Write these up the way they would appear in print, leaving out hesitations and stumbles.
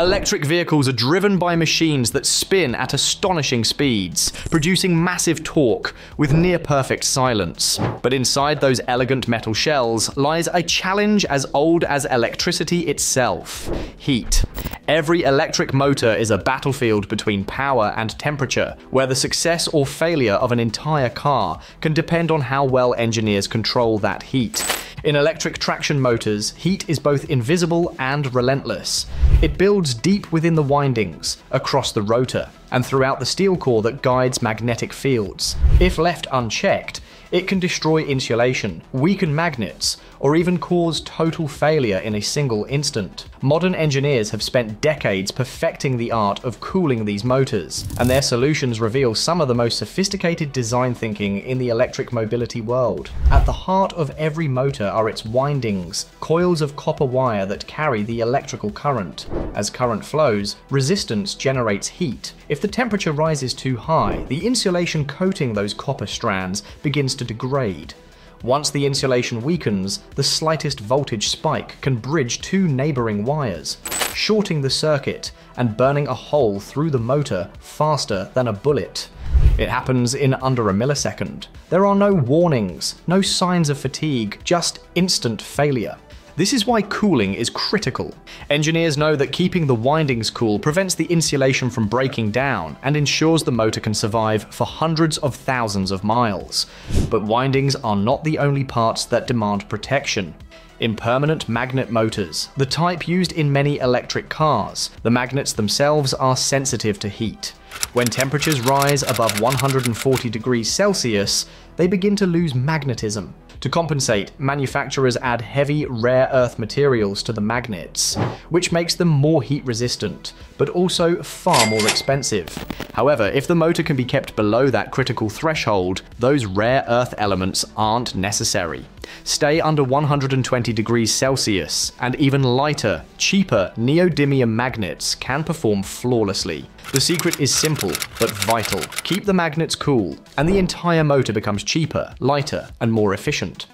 Electric vehicles are driven by machines that spin at astonishing speeds, producing massive torque with near-perfect silence. But inside those elegant metal shells lies a challenge as old as electricity itself: heat. Every electric motor is a battlefield between power and temperature, where the success or failure of an entire car can depend on how well engineers control that heat. In electric traction motors, heat is both invisible and relentless. It builds deep within the windings, across the rotor, and throughout the steel core that guides magnetic fields. If left unchecked, it can destroy insulation, weaken magnets, or even cause total failure in a single instant. Modern engineers have spent decades perfecting the art of cooling these motors, and their solutions reveal some of the most sophisticated design thinking in the electric mobility world. At the heart of every motor are its windings, coils of copper wire that carry the electrical current. As current flows, resistance generates heat. If the temperature rises too high, the insulation coating those copper strands begins to degrade. Once the insulation weakens, the slightest voltage spike can bridge two neighboring wires, shorting the circuit and burning a hole through the motor faster than a bullet. It happens in under a millisecond. There are no warnings, no signs of fatigue, just instant failure. This is why cooling is critical. Engineers know that keeping the windings cool prevents the insulation from breaking down and ensures the motor can survive for hundreds of thousands of miles. But windings are not the only parts that demand protection. Impermanent magnet motors, the type used in many electric cars. The magnets themselves are sensitive to heat. When temperatures rise above 140 degrees Celsius, they begin to lose magnetism. To compensate, manufacturers add heavy, rare earth materials to the magnets, which makes them more heat resistant, but also far more expensive. However, if the motor can be kept below that critical threshold, those rare earth elements aren't necessary. Stay under 120 degrees Celsius, and even lighter, cheaper neodymium magnets can perform flawlessly. The secret is simple, but vital. Keep the magnets cool, and the entire motor becomes cheaper, lighter, and more efficient.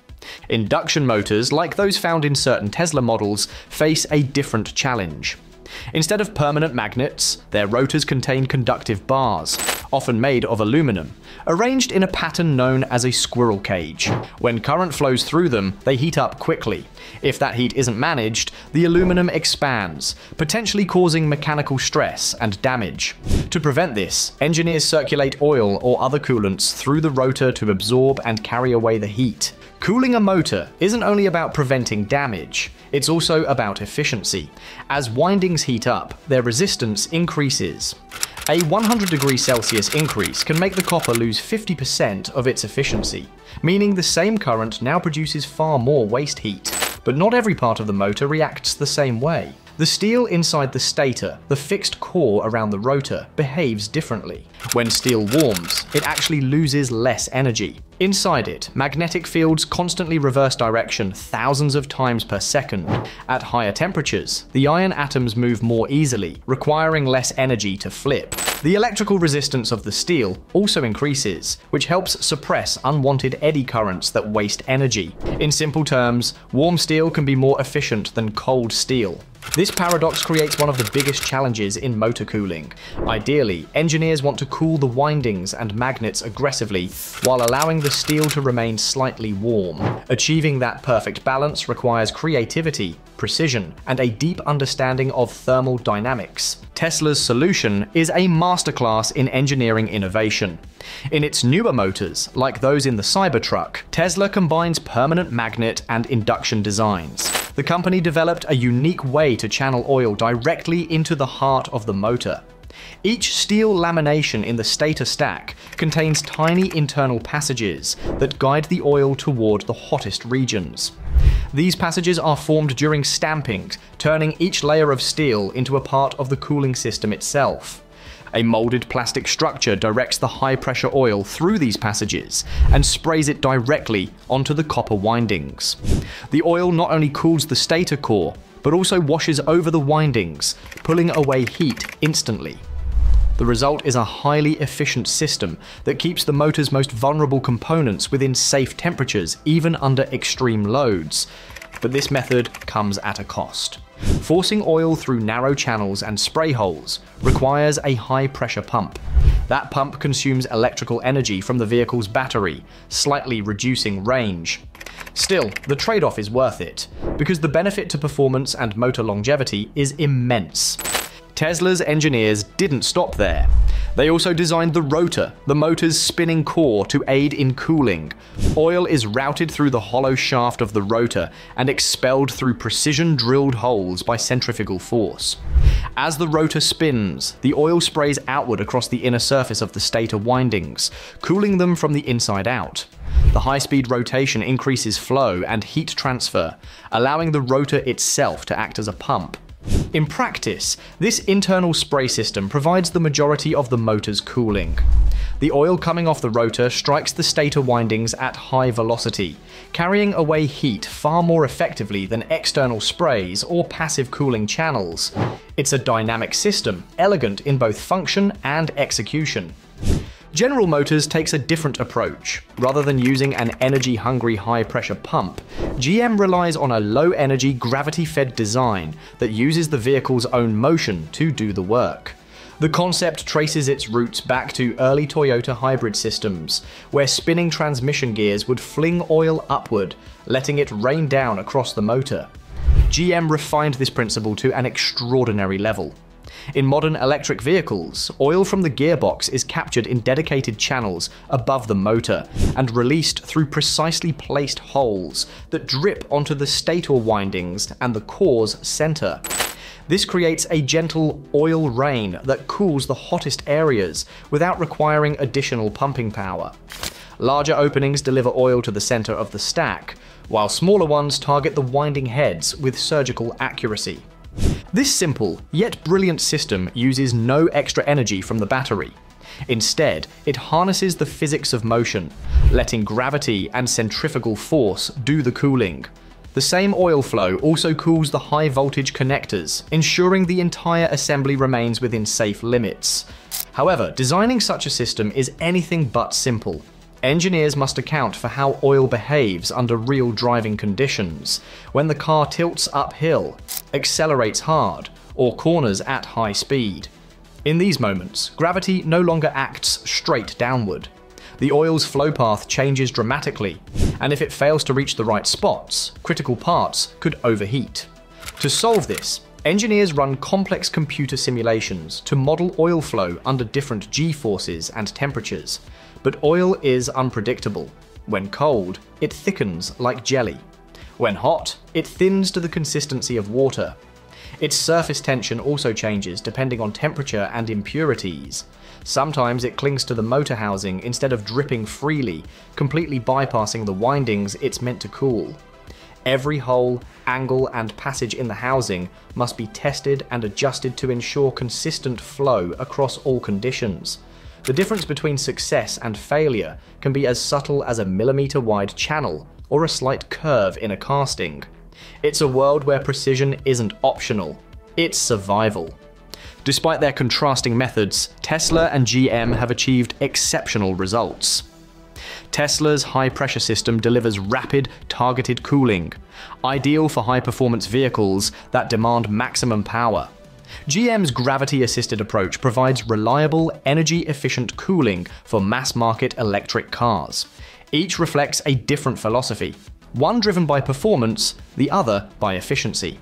Induction motors, like those found in certain Tesla models, face a different challenge. Instead of permanent magnets, their rotors contain conductive bars, often made of aluminum, arranged in a pattern known as a squirrel cage. When current flows through them, they heat up quickly. If that heat isn't managed, the aluminum expands, potentially causing mechanical stress and damage. To prevent this, engineers circulate oil or other coolants through the rotor to absorb and carry away the heat. Cooling a motor isn't only about preventing damage, it's also about efficiency. As windings heat up, their resistance increases. A 100 degrees Celsius increase can make the copper lose 50% of its efficiency, meaning the same current now produces far more waste heat. But not every part of the motor reacts the same way. The steel inside the stator, the fixed core around the rotor, behaves differently. When steel warms, it actually loses less energy. Inside it, magnetic fields constantly reverse direction thousands of times per second. At higher temperatures, the iron atoms move more easily, requiring less energy to flip. The electrical resistance of the steel also increases, which helps suppress unwanted eddy currents that waste energy. In simple terms, warm steel can be more efficient than cold steel. This paradox creates one of the biggest challenges in motor cooling. Ideally, engineers want to cool the windings and magnets aggressively while allowing the steel to remain slightly warm. Achieving that perfect balance requires creativity, precision, and a deep understanding of thermal dynamics. Tesla's solution is a masterclass in engineering innovation. In its newer motors, like those in the Cybertruck, Tesla combines permanent magnet and induction designs. The company developed a unique way to channel oil directly into the heart of the motor. Each steel lamination in the stator stack contains tiny internal passages that guide the oil toward the hottest regions. These passages are formed during stampings, turning each layer of steel into a part of the cooling system itself. A molded plastic structure directs the high-pressure oil through these passages and sprays it directly onto the copper windings. The oil not only cools the stator core, but also washes over the windings, pulling away heat instantly. The result is a highly efficient system that keeps the motor's most vulnerable components within safe temperatures, even under extreme loads. But this method comes at a cost. Forcing oil through narrow channels and spray holes requires a high-pressure pump. That pump consumes electrical energy from the vehicle's battery, slightly reducing range. Still, the trade-off is worth it, because the benefit to performance and motor longevity is immense. Tesla's engineers didn't stop there. They also designed the rotor, the motor's spinning core, to aid in cooling. Oil is routed through the hollow shaft of the rotor and expelled through precision-drilled holes by centrifugal force. As the rotor spins, the oil sprays outward across the inner surface of the stator windings, cooling them from the inside out. The high-speed rotation increases flow and heat transfer, allowing the rotor itself to act as a pump. In practice, this internal spray system provides the majority of the motor's cooling. The oil coming off the rotor strikes the stator windings at high velocity, carrying away heat far more effectively than external sprays or passive cooling channels. It's a dynamic system, elegant in both function and execution. General Motors takes a different approach. Rather than using an energy-hungry high-pressure pump, GM relies on a low-energy gravity-fed design that uses the vehicle's own motion to do the work. The concept traces its roots back to early Toyota hybrid systems, where spinning transmission gears would fling oil upward, letting it rain down across the motor. GM refined this principle to an extraordinary level. In modern electric vehicles, oil from the gearbox is captured in dedicated channels above the motor and released through precisely placed holes that drip onto the stator windings and the core's center. This creates a gentle oil rain that cools the hottest areas without requiring additional pumping power. Larger openings deliver oil to the center of the stack, while smaller ones target the winding heads with surgical accuracy. This simple, yet brilliant system uses no extra energy from the battery. Instead, it harnesses the physics of motion, letting gravity and centrifugal force do the cooling. The same oil flow also cools the high-voltage connectors, ensuring the entire assembly remains within safe limits. However, designing such a system is anything but simple. Engineers must account for how oil behaves under real driving conditions, when the car tilts uphill, accelerates hard, or corners at high speed. In these moments, gravity no longer acts straight downward. The oil's flow path changes dramatically, and if it fails to reach the right spots, critical parts could overheat. To solve this, engineers run complex computer simulations to model oil flow under different G-forces and temperatures. But oil is unpredictable. When cold, it thickens like jelly. When hot, it thins to the consistency of water. Its surface tension also changes depending on temperature and impurities. Sometimes it clings to the motor housing instead of dripping freely, completely bypassing the windings it's meant to cool. Every hole, angle, and passage in the housing must be tested and adjusted to ensure consistent flow across all conditions. The difference between success and failure can be as subtle as a millimeter-wide channel or a slight curve in a casting. It's a world where precision isn't optional, it's survival. Despite their contrasting methods, Tesla and GM have achieved exceptional results. Tesla's high-pressure system delivers rapid, targeted cooling, ideal for high-performance vehicles that demand maximum power. GM's gravity-assisted approach provides reliable, energy-efficient cooling for mass-market electric cars. Each reflects a different philosophy, one driven by performance, the other by efficiency.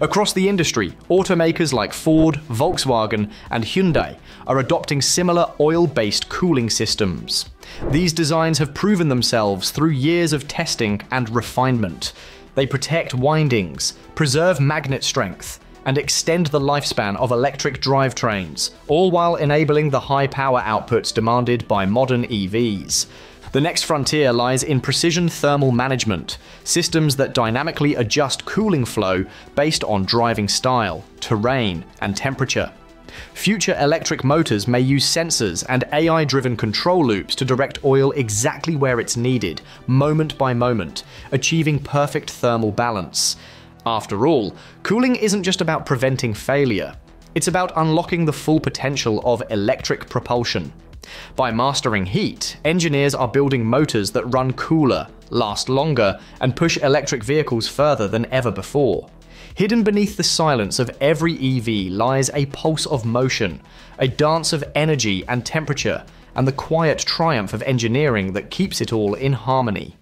Across the industry, automakers like Ford, Volkswagen, and Hyundai are adopting similar oil-based cooling systems. These designs have proven themselves through years of testing and refinement. They protect windings, preserve magnet strength, and extend the lifespan of electric drivetrains, all while enabling the high power outputs demanded by modern EVs. The next frontier lies in precision thermal management, systems that dynamically adjust cooling flow based on driving style, terrain, and temperature. Future electric motors may use sensors and AI-driven control loops to direct oil exactly where it's needed, moment by moment, achieving perfect thermal balance. After all, cooling isn't just about preventing failure. It's about unlocking the full potential of electric propulsion. By mastering heat, engineers are building motors that run cooler, last longer, and push electric vehicles further than ever before. Hidden beneath the silence of every EV lies a pulse of motion, a dance of energy and temperature, and the quiet triumph of engineering that keeps it all in harmony.